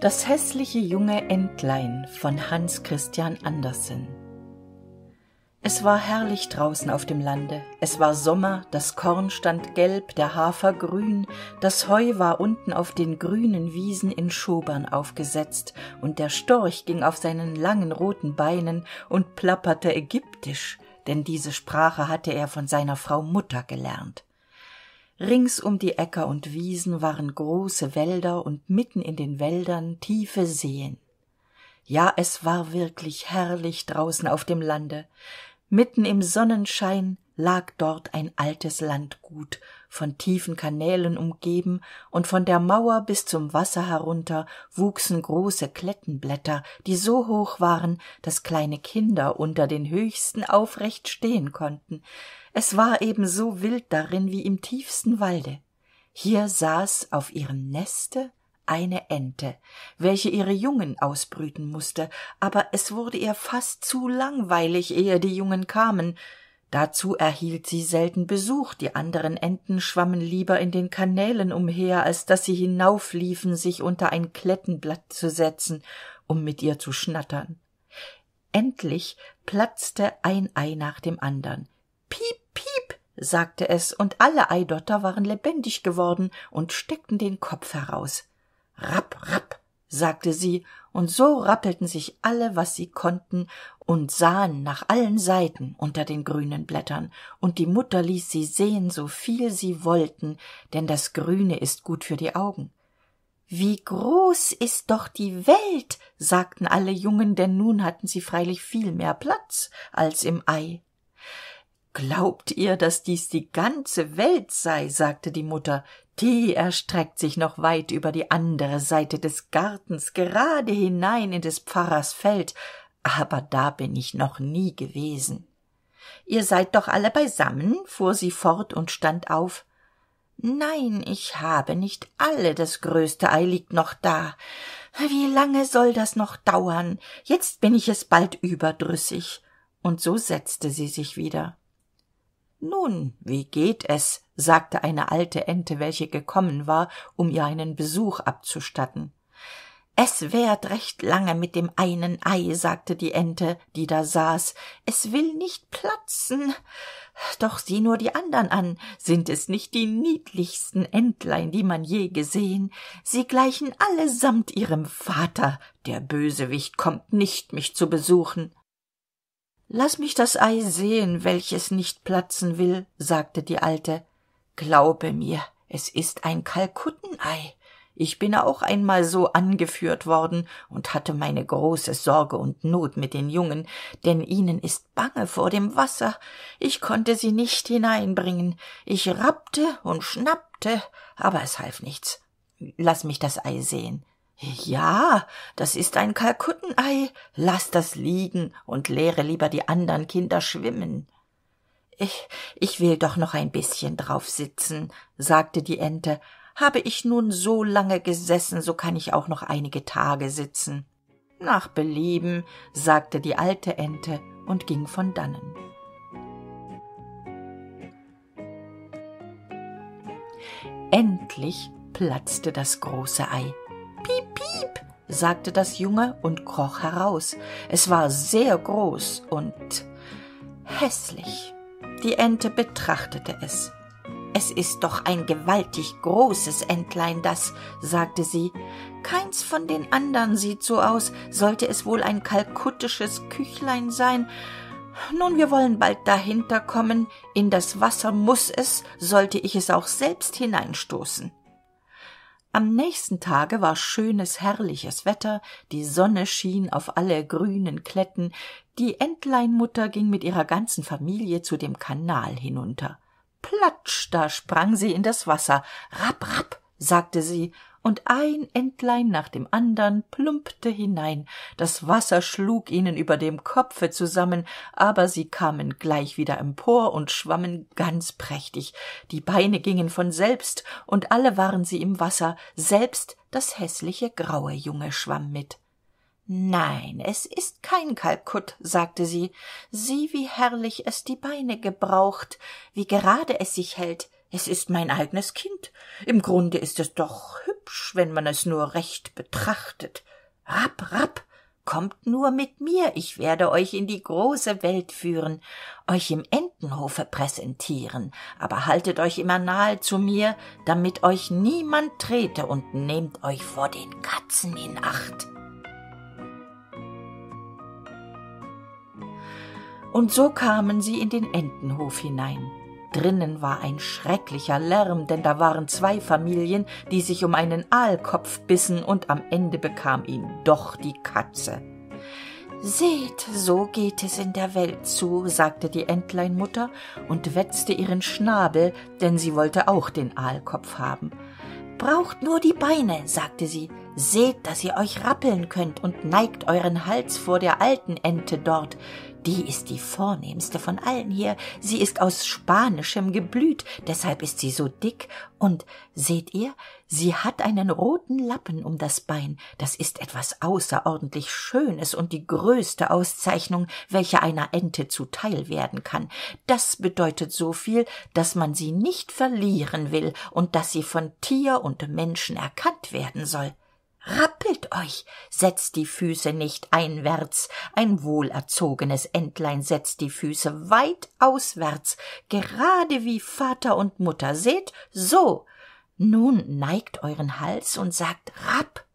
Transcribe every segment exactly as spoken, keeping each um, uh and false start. Das hässliche junge Entlein von Hans Christian Andersen. Es war herrlich draußen auf dem Lande, es war Sommer, das Korn stand gelb, der Hafer grün, das Heu war unten auf den grünen Wiesen in Schobern aufgesetzt, und der Storch ging auf seinen langen roten Beinen und plapperte ägyptisch, denn diese Sprache hatte er von seiner Frau Mutter gelernt. Rings um die Äcker und Wiesen waren große Wälder und mitten in den Wäldern tiefe Seen. Ja, es war wirklich herrlich draußen auf dem Lande. Mitten im Sonnenschein lag dort ein altes Landgut, von tiefen Kanälen umgeben, und von der Mauer bis zum Wasser herunter wuchsen große Klettenblätter, die so hoch waren, dass kleine Kinder unter den höchsten aufrecht stehen konnten. Es war ebenso wild darin wie im tiefsten Walde. Hier saß auf ihrem Neste eine Ente, welche ihre Jungen ausbrüten musste, aber es wurde ihr fast zu langweilig, ehe die Jungen kamen. Dazu erhielt sie selten Besuch, die anderen Enten schwammen lieber in den Kanälen umher, als dass sie hinaufliefen, sich unter ein Klettenblatt zu setzen, um mit ihr zu schnattern. Endlich platzte ein Ei nach dem anderen. Piep, piep, sagte es, und alle Eidotter waren lebendig geworden und steckten den Kopf heraus. Rapp, rapp, sagte sie, und so rappelten sich alle, was sie konnten, und sahen nach allen Seiten unter den grünen Blättern, und die Mutter ließ sie sehen, so viel sie wollten, denn das Grüne ist gut für die Augen. »Wie groß ist doch die Welt«, sagten alle Jungen, denn nun hatten sie freilich viel mehr Platz als im Ei. »Glaubt ihr, dass dies die ganze Welt sei?« sagte die Mutter. »Die erstreckt sich noch weit über die andere Seite des Gartens, gerade hinein in des Pfarrers Feld, aber da bin ich noch nie gewesen.« »Ihr seid doch alle beisammen?« fuhr sie fort und stand auf. »Nein, ich habe nicht alle, das größte Ei liegt noch da. Wie lange soll das noch dauern? Jetzt bin ich es bald überdrüssig.« Und so setzte sie sich wieder. »Nun, wie geht es?« sagte eine alte Ente, welche gekommen war, um ihr einen Besuch abzustatten. »Es währt recht lange mit dem einen Ei«, sagte die Ente, die da saß. »Es will nicht platzen. Doch sieh nur die anderen an. Sind es nicht die niedlichsten Entlein, die man je gesehen? Sie gleichen allesamt ihrem Vater. Der Bösewicht kommt nicht, mich zu besuchen.« »Lass mich das Ei sehen, welches nicht platzen will«, sagte die Alte. »Glaube mir, es ist ein Kalkuttenei. Ich bin auch einmal so angeführt worden und hatte meine große Sorge und Not mit den Jungen, denn ihnen ist bange vor dem Wasser. Ich konnte sie nicht hineinbringen. Ich rappte und schnappte, aber es half nichts. Lass mich das Ei sehen.« »Ja, das ist ein Kalkuttenei. Lass das liegen und lehre lieber die anderen Kinder schwimmen.« Ich, ich will doch noch ein bisschen drauf sitzen«, sagte die Ente. »Habe ich nun so lange gesessen, so kann ich auch noch einige Tage sitzen.« »Nach Belieben«, sagte die alte Ente und ging von dannen. Endlich platzte das große Ei. »Piep, piep«, sagte das Junge und kroch heraus. Es war sehr groß und hässlich. Die Ente betrachtete es. »Es ist doch ein gewaltig großes Entlein, das«, sagte sie. »Keins von den anderen sieht so aus. Sollte es wohl ein kalkuttisches Küchlein sein? Nun, wir wollen bald dahinter kommen. In das Wasser muß es, sollte ich es auch selbst hineinstoßen.« Am nächsten Tage war schönes, herrliches Wetter, die Sonne schien auf alle grünen Kletten, die Entleinmutter ging mit ihrer ganzen Familie zu dem Kanal hinunter. Platsch, da sprang sie in das Wasser. »Rapp, rapp«, sagte sie, und ein Entlein nach dem anderen plumpte hinein. Das Wasser schlug ihnen über dem Kopfe zusammen, aber sie kamen gleich wieder empor und schwammen ganz prächtig. Die Beine gingen von selbst, und alle waren sie im Wasser, selbst das hässliche graue Junge schwamm mit. »Nein, es ist kein Kalkutt«, sagte sie. »Sieh, wie herrlich es die Beine gebraucht, wie gerade es sich hält. Es ist mein eigenes Kind. Im Grunde ist es doch hübsch. hübsch, wenn man es nur recht betrachtet. Rapp, rapp, kommt nur mit mir, ich werde euch in die große Welt führen, euch im Entenhofe präsentieren, aber haltet euch immer nahe zu mir, damit euch niemand trete, und nehmt euch vor den Katzen in Acht.« Und so kamen sie in den Entenhof hinein. Drinnen war ein schrecklicher Lärm, denn da waren zwei Familien, die sich um einen Aalkopf bissen, und am Ende bekam ihn doch die Katze. »Seht, so geht es in der Welt zu«, sagte die Entleinmutter und wetzte ihren Schnabel, denn sie wollte auch den Aalkopf haben. »Braucht nur die Beine«, sagte sie, »seht, dass ihr euch rappeln könnt, und neigt euren Hals vor der alten Ente dort. Die ist die vornehmste von allen hier, sie ist aus spanischem Geblüt, deshalb ist sie so dick, und, seht ihr, sie hat einen roten Lappen um das Bein, das ist etwas außerordentlich Schönes und die größte Auszeichnung, welche einer Ente zuteil werden kann. Das bedeutet so viel, dass man sie nicht verlieren will und dass sie von Tier und Menschen erkannt werden soll. Rappelt euch, setzt die Füße nicht einwärts, ein wohlerzogenes Entlein setzt die Füße weit auswärts, gerade wie Vater und Mutter, seht, so. Nun neigt euren Hals und sagt rapp.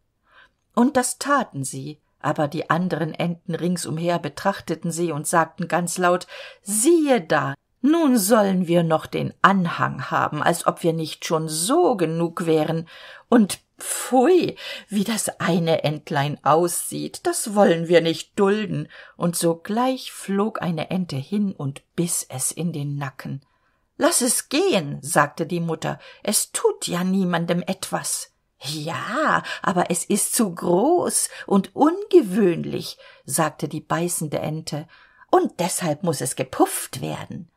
Und das taten sie, aber die anderen Enten ringsumher betrachteten sie und sagten ganz laut, siehe da, nun sollen wir noch den Anhang haben, als ob wir nicht schon so genug wären, und pfui, wie das eine Entlein aussieht, das wollen wir nicht dulden. Und sogleich flog eine Ente hin und biss es in den Nacken. »Lass es gehen«, sagte die Mutter, »es tut ja niemandem etwas.« »Ja, aber es ist zu groß und ungewöhnlich«, sagte die beißende Ente, »und deshalb muß es gepufft werden.«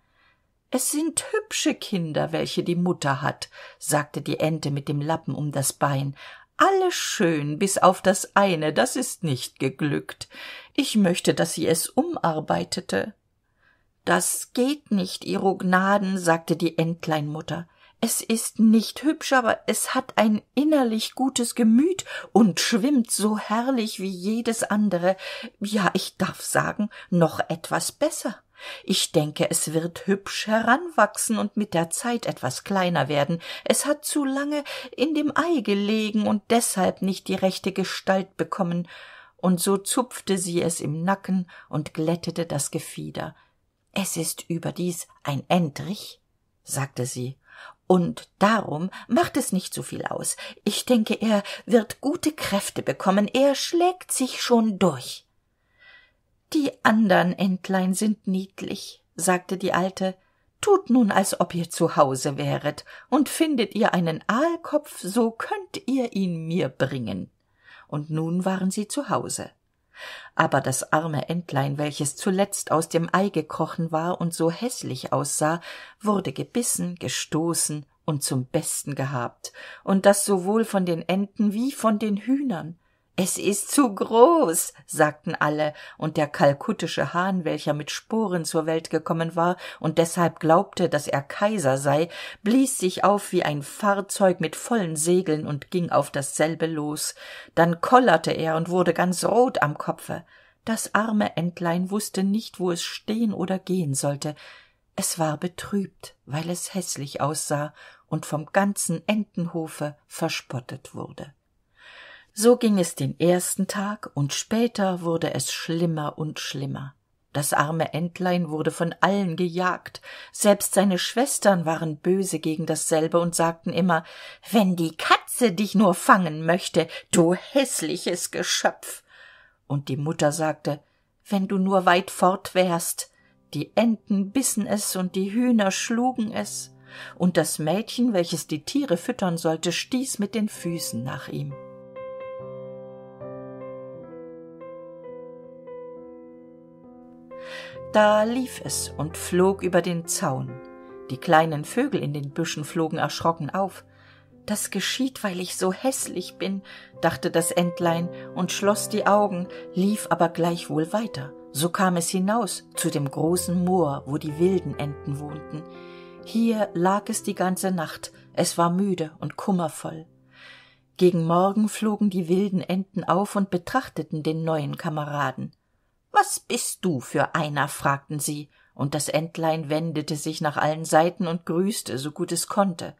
»Es sind hübsche Kinder, welche die Mutter hat«, sagte die Ente mit dem Lappen um das Bein. »Alle schön, bis auf das eine, das ist nicht geglückt. Ich möchte, dass sie es umarbeitete.« »Das geht nicht, Ihro Gnaden«, sagte die Entleinmutter. »Es ist nicht hübsch, aber es hat ein innerlich gutes Gemüt und schwimmt so herrlich wie jedes andere. Ja, ich darf sagen, noch etwas besser. Ich denke, es wird hübsch heranwachsen und mit der Zeit etwas kleiner werden. Es hat zu lange in dem Ei gelegen und deshalb nicht die rechte Gestalt bekommen.« Und so zupfte sie es im Nacken und glättete das Gefieder. »Es ist überdies ein Entrich«, sagte sie, »und darum macht es nicht so viel aus. Ich denke, er wird gute Kräfte bekommen, er schlägt sich schon durch.« »Die andern Entlein sind niedlich«, sagte die Alte, »tut nun, als ob ihr zu Hause wäret, und findet ihr einen Aalkopf, so könnt ihr ihn mir bringen.« Und nun waren sie zu Hause. Aber das arme Entlein, welches zuletzt aus dem Ei gekrochen war und so hässlich aussah, wurde gebissen, gestoßen und zum Besten gehabt, und das sowohl von den Enten wie von den Hühnern. »Es ist zu groß«, sagten alle, und der kalkuttische Hahn, welcher mit Sporen zur Welt gekommen war und deshalb glaubte, dass er Kaiser sei, blies sich auf wie ein Fahrzeug mit vollen Segeln und ging auf dasselbe los. Dann kollerte er und wurde ganz rot am Kopfe. Das arme Entlein wusste nicht, wo es stehen oder gehen sollte. Es war betrübt, weil es hässlich aussah und vom ganzen Entenhofe verspottet wurde. So ging es den ersten Tag, und später wurde es schlimmer und schlimmer. Das arme Entlein wurde von allen gejagt, selbst seine Schwestern waren böse gegen dasselbe und sagten immer, »Wenn die Katze dich nur fangen möchte, du hässliches Geschöpf!« Und die Mutter sagte, »Wenn du nur weit fort wärst!« Die Enten bissen es und die Hühner schlugen es, und das Mädchen, welches die Tiere füttern sollte, stieß mit den Füßen nach ihm. Da lief es und flog über den Zaun. Die kleinen Vögel in den Büschen flogen erschrocken auf. »Das geschieht, weil ich so hässlich bin«, dachte das Entlein und schloss die Augen, lief aber gleichwohl weiter. So kam es hinaus zu dem großen Moor, wo die wilden Enten wohnten. Hier lag es die ganze Nacht, es war müde und kummervoll. Gegen Morgen flogen die wilden Enten auf und betrachteten den neuen Kameraden. »Was bist du für einer?« fragten sie, und das Entlein wendete sich nach allen Seiten und grüßte, so gut es konnte.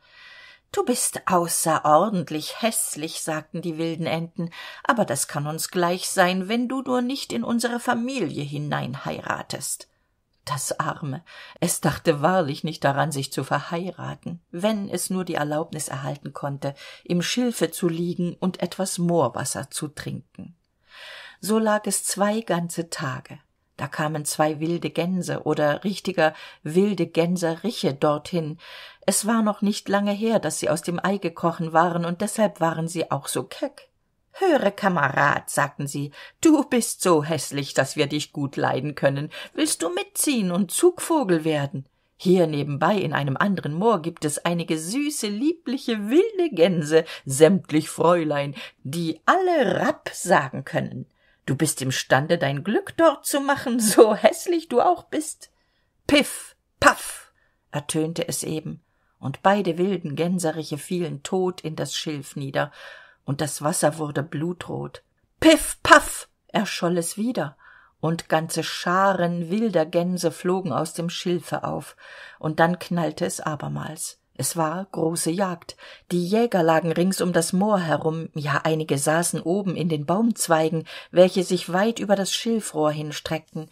»Du bist außerordentlich hässlich«, sagten die wilden Enten, »aber das kann uns gleich sein, wenn du nur nicht in unsere Familie hinein heiratest.« Das Arme, es dachte wahrlich nicht daran, sich zu verheiraten, wenn es nur die Erlaubnis erhalten konnte, im Schilfe zu liegen und etwas Moorwasser zu trinken. So lag es zwei ganze Tage. Da kamen zwei wilde Gänse oder richtiger wilde Gänseriche dorthin. Es war noch nicht lange her, dass sie aus dem Ei gekrochen waren, und deshalb waren sie auch so keck. »Höre, Kamerad«, sagten sie, »du bist so hässlich, dass wir dich gut leiden können. Willst du mitziehen und Zugvogel werden? Hier nebenbei in einem anderen Moor gibt es einige süße, liebliche, wilde Gänse, sämtlich Fräulein, die alle Rapp sagen können. Du bist imstande, dein Glück dort zu machen, so hässlich du auch bist.« Piff, paff, ertönte es eben, und beide wilden Gänseriche fielen tot in das Schilf nieder, und das Wasser wurde blutrot. Piff, paff, erscholl es wieder, und ganze Scharen wilder Gänse flogen aus dem Schilfe auf, und dann knallte es abermals. Es war große Jagd. Die Jäger lagen rings um das Moor herum, ja, einige saßen oben in den Baumzweigen, welche sich weit über das Schilfrohr hinstreckten.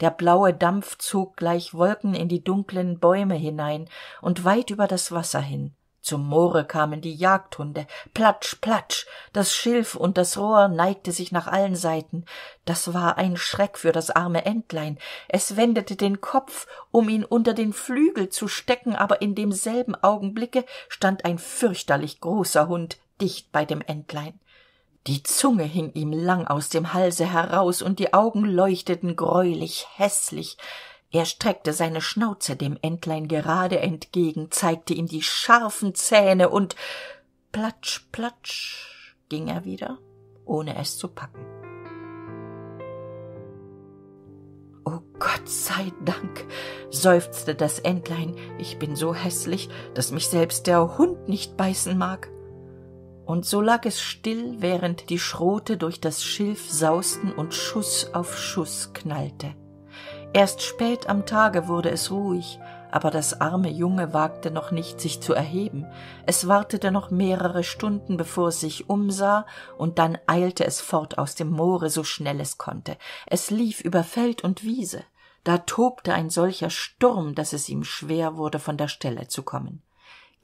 Der blaue Dampf zog gleich Wolken in die dunklen Bäume hinein und weit über das Wasser hin. Zum Moore kamen die Jagdhunde. Platsch, platsch, das Schilf und das Rohr neigte sich nach allen Seiten. Das war ein Schreck für das arme Entlein. Es wendete den Kopf, um ihn unter den Flügel zu stecken, aber in demselben Augenblicke stand ein fürchterlich großer Hund dicht bei dem Entlein. Die Zunge hing ihm lang aus dem Halse heraus, und die Augen leuchteten greulich hässlich. Er streckte seine Schnauze dem Entlein gerade entgegen, zeigte ihm die scharfen Zähne und platsch, platsch ging er wieder, ohne es zu packen. »Oh Gott sei Dank«, seufzte das Entlein, »ich bin so hässlich, dass mich selbst der Hund nicht beißen mag.« Und so lag es still, während die Schrote durch das Schilf sausten und Schuss auf Schuss knallte. Erst spät am Tage wurde es ruhig, aber das arme Junge wagte noch nicht, sich zu erheben. Es wartete noch mehrere Stunden, bevor es sich umsah, und dann eilte es fort aus dem Moore, so schnell es konnte. Es lief über Feld und Wiese. Da tobte ein solcher Sturm, dass es ihm schwer wurde, von der Stelle zu kommen.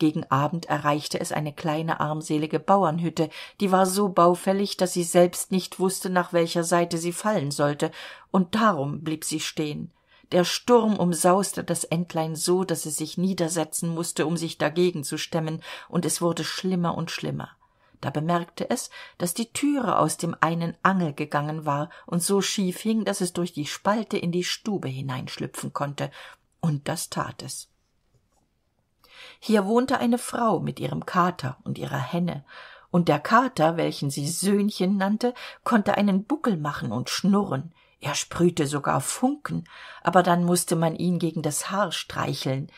Gegen Abend erreichte es eine kleine, armselige Bauernhütte, die war so baufällig, dass sie selbst nicht wusste, nach welcher Seite sie fallen sollte, und darum blieb sie stehen. Der Sturm umsauste das Entlein so, dass es sich niedersetzen musste, um sich dagegen zu stemmen, und es wurde schlimmer und schlimmer. Da bemerkte es, dass die Türe aus dem einen Angel gegangen war und so schief hing, dass es durch die Spalte in die Stube hineinschlüpfen konnte, und das tat es. Hier wohnte eine Frau mit ihrem Kater und ihrer Henne, und der Kater, welchen sie Söhnchen nannte, konnte einen Buckel machen und schnurren. Er sprühte sogar Funken, aber dann musste man ihn gegen das Haar streicheln.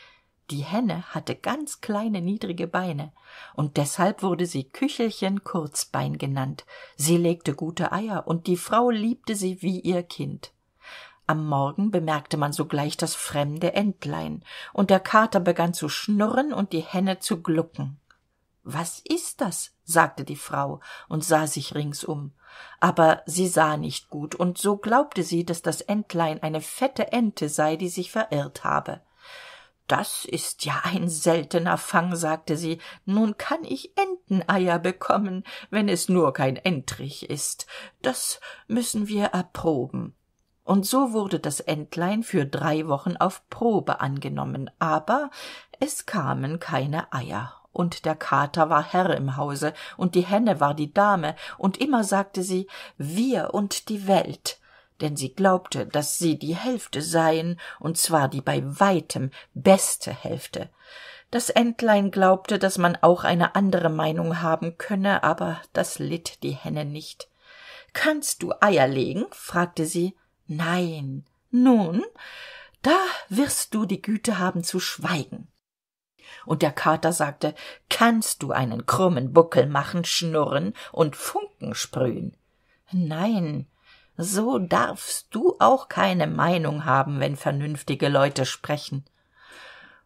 Die Henne hatte ganz kleine, niedrige Beine, und deshalb wurde sie Küchelchen Kurzbein genannt. Sie legte gute Eier, und die Frau liebte sie wie ihr Kind. Am Morgen bemerkte man sogleich das fremde Entlein, und der Kater begann zu schnurren und die Henne zu glucken. »Was ist das?« sagte die Frau und sah sich ringsum. Aber sie sah nicht gut, und so glaubte sie, dass das Entlein eine fette Ente sei, die sich verirrt habe. »Das ist ja ein seltener Fang«, sagte sie, »nun kann ich Enteneier bekommen, wenn es nur kein Entrich ist. Das müssen wir erproben.« Und so wurde das Entlein für drei Wochen auf Probe angenommen, aber es kamen keine Eier, und der Kater war Herr im Hause, und die Henne war die Dame, und immer sagte sie »wir und die Welt«, denn sie glaubte, dass sie die Hälfte seien, und zwar die bei weitem beste Hälfte. Das Entlein glaubte, dass man auch eine andere Meinung haben könne, aber das litt die Henne nicht. »Kannst du Eier legen?« fragte sie. »Nein.« »Nun, da wirst du die Güte haben zu schweigen.« und der Kater sagte, »Kannst du einen krummen Buckel machen, schnurren und Funken sprühen?« »Nein, so darfst du auch keine Meinung haben, wenn vernünftige Leute sprechen.«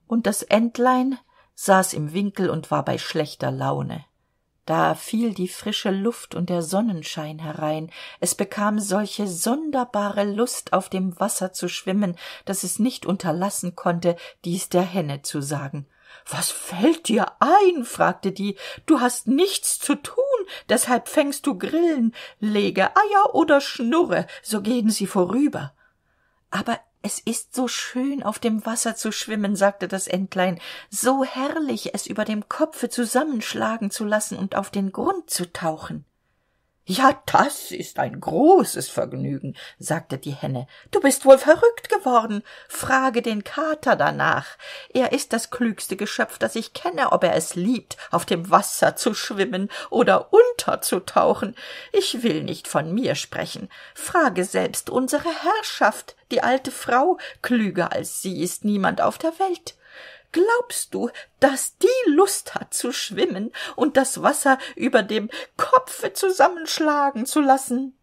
Und das Entlein saß im Winkel und war bei schlechter Laune. Da fiel die frische Luft und der Sonnenschein herein. Es bekam solche sonderbare Lust, auf dem Wasser zu schwimmen, daß es nicht unterlassen konnte, dies der Henne zu sagen. »Was fällt dir ein?« fragte die. »Du hast nichts zu tun, deshalb fängst du Grillen. Lege Eier oder schnurre, so gehen sie vorüber.« »Aber es ist so schön, auf dem Wasser zu schwimmen«, sagte das Entlein, »so herrlich, es über dem Kopfe zusammenschlagen zu lassen und auf den Grund zu tauchen.« »Ja, das ist ein großes Vergnügen«, sagte die Henne, »du bist wohl verrückt geworden. Frage den Kater danach. Er ist das klügste Geschöpf, das ich kenne, ob er es liebt, auf dem Wasser zu schwimmen oder unterzutauchen. Ich will nicht von mir sprechen. Frage selbst unsere Herrschaft, die alte Frau, klüger als sie ist niemand auf der Welt. Glaubst du, dass die Lust hat zu schwimmen und das Wasser über dem Kopfe zusammenschlagen zu lassen?«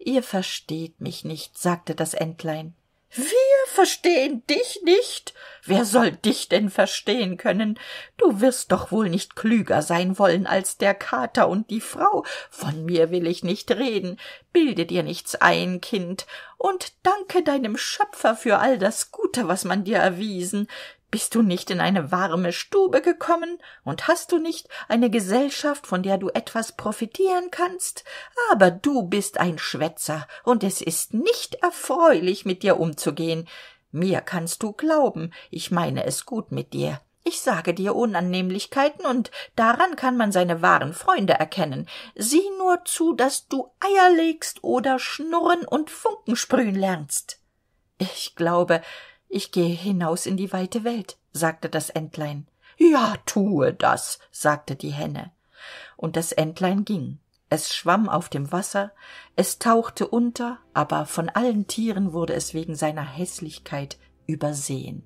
»Ihr versteht mich nicht«, sagte das Entlein. »Wir verstehen dich nicht? Wer soll dich denn verstehen können? Du wirst doch wohl nicht klüger sein wollen als der Kater und die Frau. Von mir will ich nicht reden. Bilde dir nichts ein, Kind, und danke deinem Schöpfer für all das Gute, was man dir erwiesen. Bist du nicht in eine warme Stube gekommen, und hast du nicht eine Gesellschaft, von der du etwas profitieren kannst? Aber du bist ein Schwätzer, und es ist nicht erfreulich, mit dir umzugehen. Mir kannst du glauben, ich meine es gut mit dir. Ich sage dir Unannehmlichkeiten, und daran kann man seine wahren Freunde erkennen. Sieh nur zu, dass du Eier legst oder schnurren und Funken sprühen lernst.« »Ich glaube, ich gehe hinaus in die weite Welt«, sagte das Entlein. »Ja, tue das«, sagte die Henne. Und das Entlein ging. Es schwamm auf dem Wasser, es tauchte unter, aber von allen Tieren wurde es wegen seiner Hässlichkeit übersehen.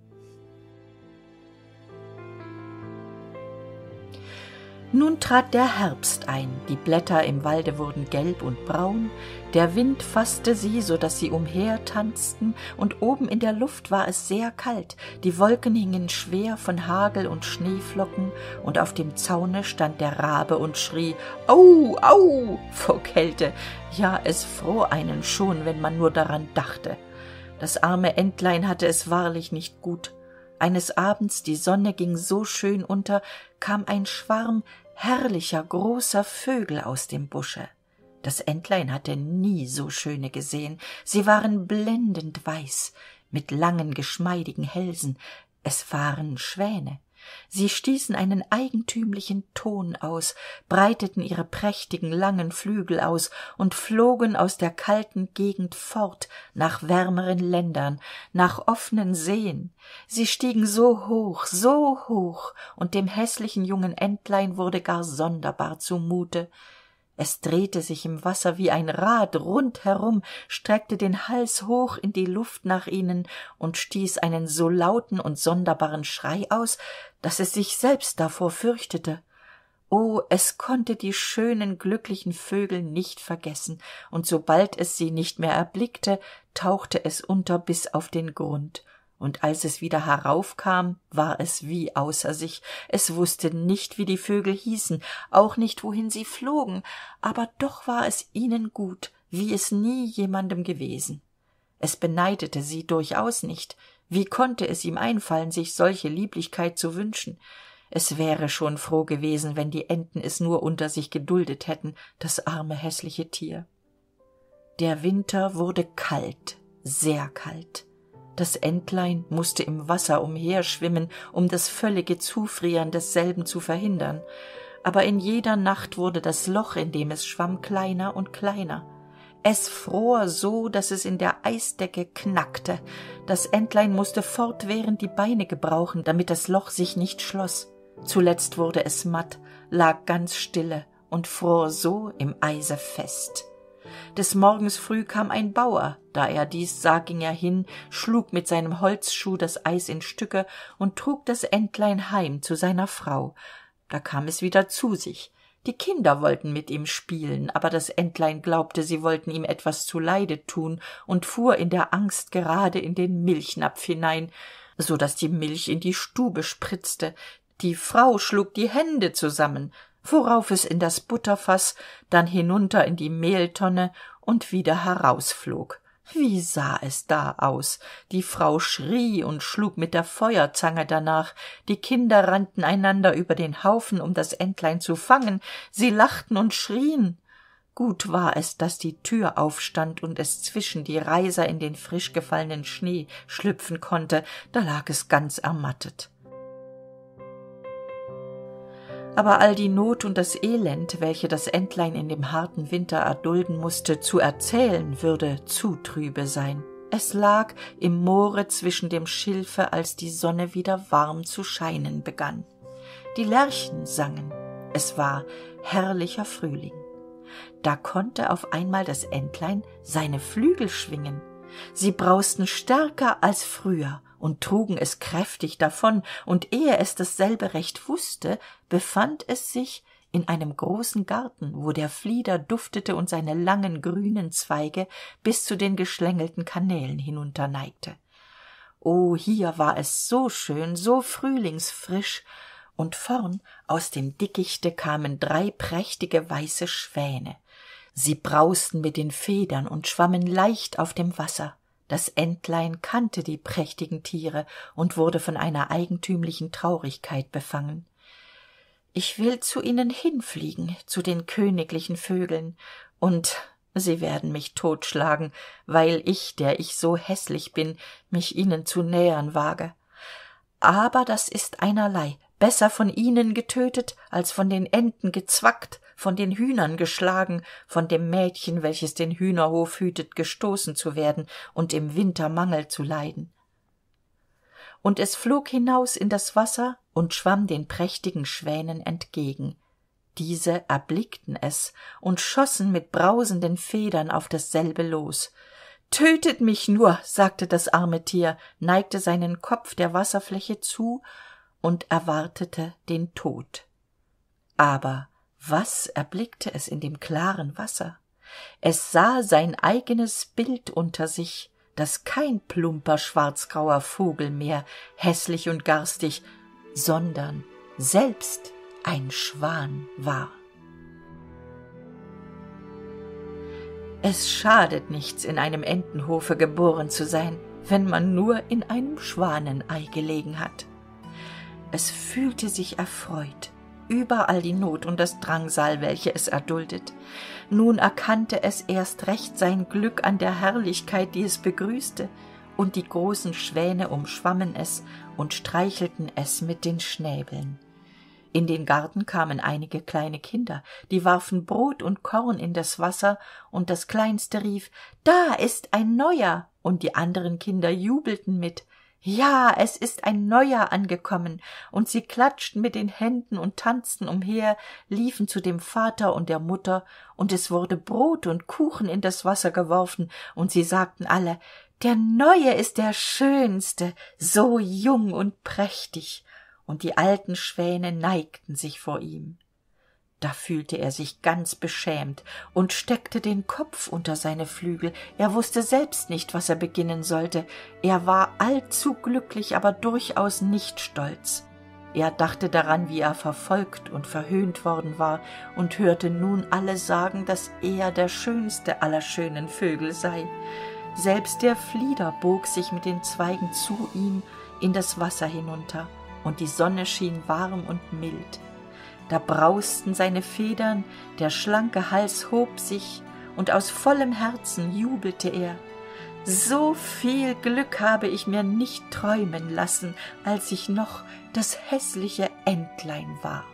Nun trat der Herbst ein, die Blätter im Walde wurden gelb und braun, der Wind faßte sie, so daß sie umhertanzten, und oben in der Luft war es sehr kalt, die Wolken hingen schwer von Hagel und Schneeflocken, und auf dem Zaune stand der Rabe und schrie, »Au, au«, vor Kälte, ja, es fror einen schon, wenn man nur daran dachte. Das arme Entlein hatte es wahrlich nicht gut. Eines Abends, die Sonne ging so schön unter, kam ein Schwarm herrlicher, großer Vögel aus dem Busche. Das Entlein hatte nie so schöne gesehen. Sie waren blendend weiß, mit langen, geschmeidigen Hälsen. Es waren Schwäne. Sie stießen einen eigentümlichen Ton aus, breiteten ihre prächtigen, langen Flügel aus und flogen aus der kalten Gegend fort nach wärmeren Ländern, nach offenen Seen. Sie stiegen so hoch, so hoch, und dem hässlichen jungen Entlein wurde gar sonderbar zumute. Es drehte sich im Wasser wie ein Rad rundherum, streckte den Hals hoch in die Luft nach ihnen und stieß einen so lauten und sonderbaren Schrei aus, daß es sich selbst davor fürchtete. Oh, es konnte die schönen, glücklichen Vögel nicht vergessen, und sobald es sie nicht mehr erblickte, tauchte es unter bis auf den Grund. Und als es wieder heraufkam, war es wie außer sich. Es wusste nicht, wie die Vögel hießen, auch nicht, wohin sie flogen, aber doch war es ihnen gut, wie es nie jemandem gewesen. Es beneidete sie durchaus nicht. Wie konnte es ihm einfallen, sich solche Lieblichkeit zu wünschen? Es wäre schon froh gewesen, wenn die Enten es nur unter sich geduldet hätten, das arme, hässliche Tier. Der Winter wurde kalt, sehr kalt. Das Entlein musste im Wasser umherschwimmen, um das völlige Zufrieren desselben zu verhindern. Aber in jeder Nacht wurde das Loch, in dem es schwamm, kleiner und kleiner. Es fror so, dass es in der Eisdecke knackte. Das Entlein musste fortwährend die Beine gebrauchen, damit das Loch sich nicht schloss. Zuletzt wurde es matt, lag ganz stille und fror so im Eise fest. Des Morgens früh kam ein Bauer, da er dies sah, ging er hin, schlug mit seinem Holzschuh das Eis in Stücke und trug das Entlein heim zu seiner Frau. Da kam es wieder zu sich. Die Kinder wollten mit ihm spielen, aber das Entlein glaubte, sie wollten ihm etwas zuleide tun und fuhr in der Angst gerade in den Milchnapf hinein, so daß die Milch in die Stube spritzte. Die Frau schlug die Hände zusammen, worauf es in das Butterfass, dann hinunter in die Mehltonne und wieder herausflog. Wie sah es da aus? Die Frau schrie und schlug mit der Feuerzange danach, die Kinder rannten einander über den Haufen, um das Entlein zu fangen, sie lachten und schrien. Gut war es, daß die Tür aufstand und es zwischen die Reiser in den frisch gefallenen Schnee schlüpfen konnte, da lag es ganz ermattet. Aber all die Not und das Elend, welche das Entlein in dem harten Winter erdulden musste, zu erzählen, würde zu trübe sein. Es lag im Moore zwischen dem Schilfe, als die Sonne wieder warm zu scheinen begann. Die Lerchen sangen. Es war herrlicher Frühling. Da konnte auf einmal das Entlein seine Flügel schwingen. Sie brausten stärker als früher und trugen es kräftig davon, und ehe es dasselbe recht wusste, befand es sich in einem großen Garten, wo der Flieder duftete und seine langen grünen Zweige bis zu den geschlängelten Kanälen hinunterneigte. Oh, hier war es so schön, so frühlingsfrisch, und vorn aus dem Dickichte kamen drei prächtige weiße Schwäne. Sie brausten mit den Federn und schwammen leicht auf dem Wasser. Das Entlein kannte die prächtigen Tiere und wurde von einer eigentümlichen Traurigkeit befangen. »Ich will zu ihnen hinfliegen, zu den königlichen Vögeln, und sie werden mich totschlagen, weil ich, der ich so hässlich bin, mich ihnen zu nähern wage. Aber das ist einerlei, besser von ihnen getötet, als von den Enten gezwackt, von den Hühnern geschlagen, von dem Mädchen, welches den Hühnerhof hütet, gestoßen zu werden und im Wintermangel zu leiden.« Und es flog hinaus in das Wasser und schwamm den prächtigen Schwänen entgegen. Diese erblickten es und schossen mit brausenden Federn auf dasselbe los. »Tötet mich nur«, sagte das arme Tier, neigte seinen Kopf der Wasserfläche zu und erwartete den Tod. Aber was erblickte es in dem klaren Wasser? Es sah sein eigenes Bild unter sich, das kein plumper, schwarzgrauer Vogel mehr, hässlich und garstig, sondern selbst ein Schwan war. Es schadet nichts, in einem Entenhofe geboren zu sein, wenn man nur in einem Schwanenei gelegen hat. Es fühlte sich erfreut überall die Not und das Drangsal, welche es erduldet. Nun erkannte es erst recht sein Glück an der Herrlichkeit, die es begrüßte, und die großen Schwäne umschwammen es und streichelten es mit den Schnäbeln. In den Garten kamen einige kleine Kinder, die warfen Brot und Korn in das Wasser, und das Kleinste rief, »Da ist ein Neuer«, und die anderen Kinder jubelten mit, »Ja, es ist ein Neuer angekommen«, und sie klatschten mit den Händen und tanzten umher, liefen zu dem Vater und der Mutter, und es wurde Brot und Kuchen in das Wasser geworfen, und sie sagten alle, »Der Neue ist der Schönste, so jung und prächtig«, und die alten Schwäne neigten sich vor ihm. Da fühlte er sich ganz beschämt und steckte den Kopf unter seine Flügel. Er wusste selbst nicht, was er beginnen sollte. Er war allzu glücklich, aber durchaus nicht stolz. Er dachte daran, wie er verfolgt und verhöhnt worden war und hörte nun alle sagen, dass er der schönste aller schönen Vögel sei. Selbst der Flieder bog sich mit den Zweigen zu ihm in das Wasser hinunter, und die Sonne schien warm und mild. Da brausten seine Federn, der schlanke Hals hob sich, und aus vollem Herzen jubelte er. »So viel Glück habe ich mir nicht träumen lassen, als ich noch das hässliche Entlein war.«